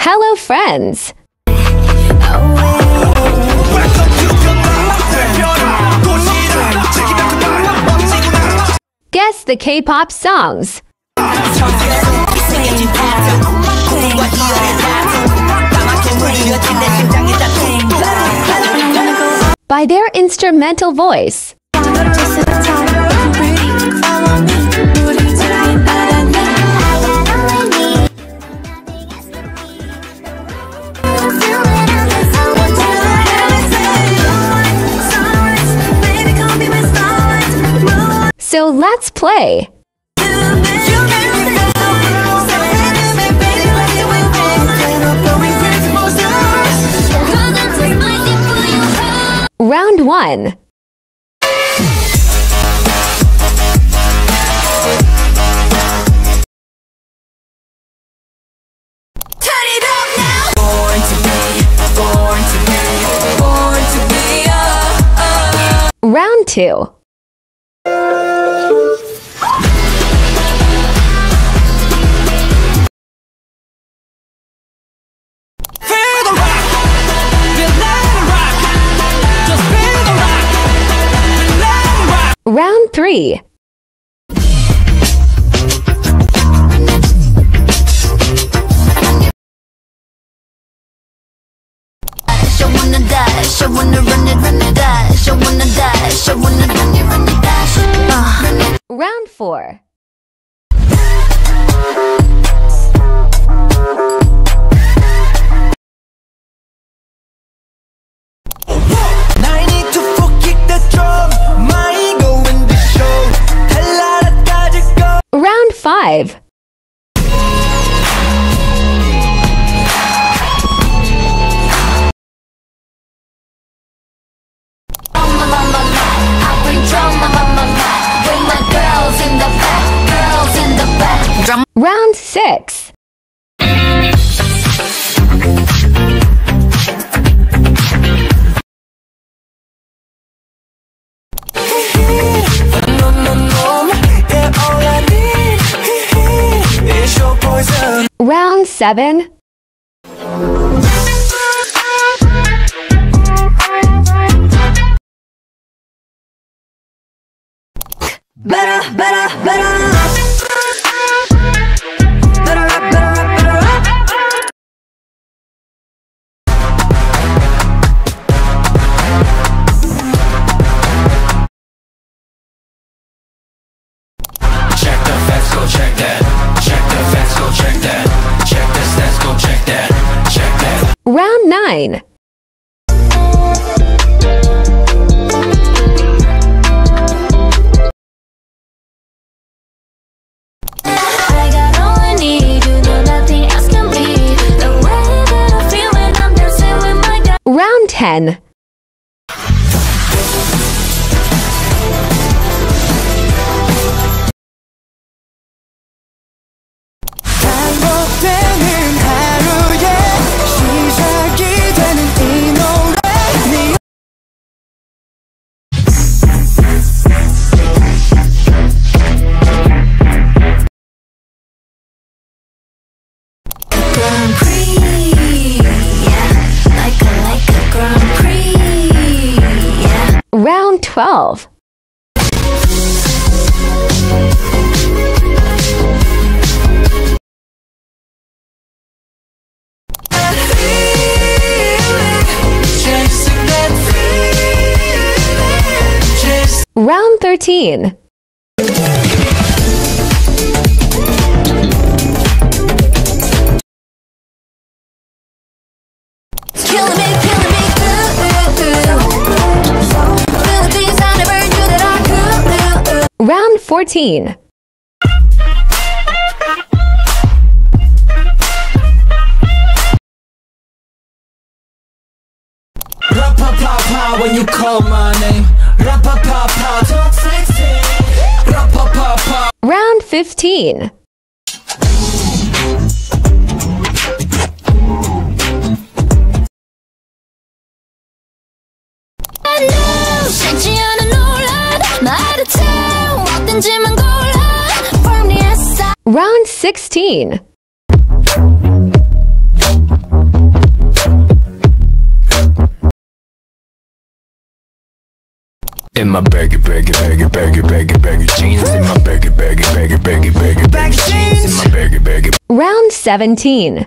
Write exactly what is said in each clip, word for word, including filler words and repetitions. Hello friends! Guess the K-pop songs. By their instrumental voice. So let's play! Round one. Round two. Round three. Round four. Round five. Round six. Round seven. Better, better, better. Round nine. I got all I need, you know nothing else can be. The way that I feel when I'm dancing with my guy. Round ten. Round twelve. Round thirteen. Round fourteen. When you call my name. Round fifteen. Round sixteen. In my baggy, baggy, baggy, baggy, baggy, baggy jeans. In my baggy, baggy, baggy, baggy, baggy, baggy jeans. In my baggy, baggy. Round seventeen.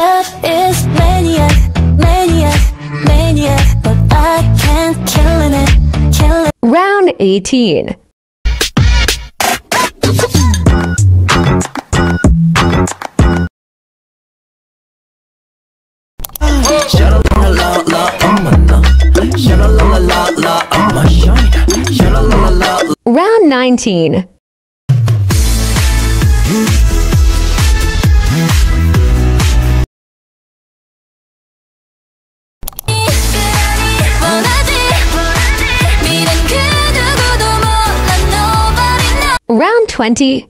Love is maniac, maniac, maniac, but I can't kill it, kill it. Round eighteen. Round nineteen. Round twenty.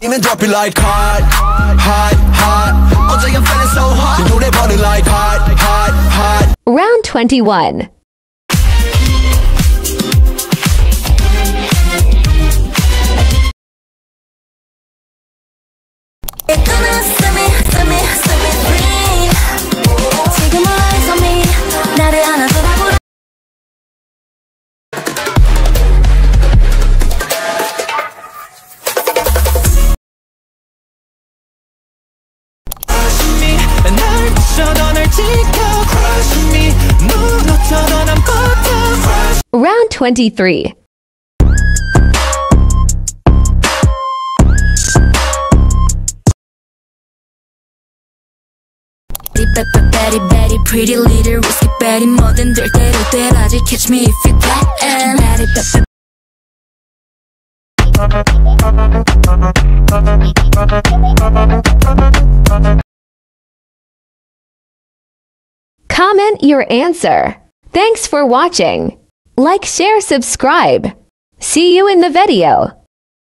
Even drop it like hot, hot, hot. I'll tell your feeling so hot. You know they body like hot, hot, hot. Round twenty-one. Round twenty-three. Betty, Betty, pretty little risky Betty, more than dirty, dirty, catch me if you can. Comment your answer. Thanks for watching. Like, share, subscribe. See you in the video.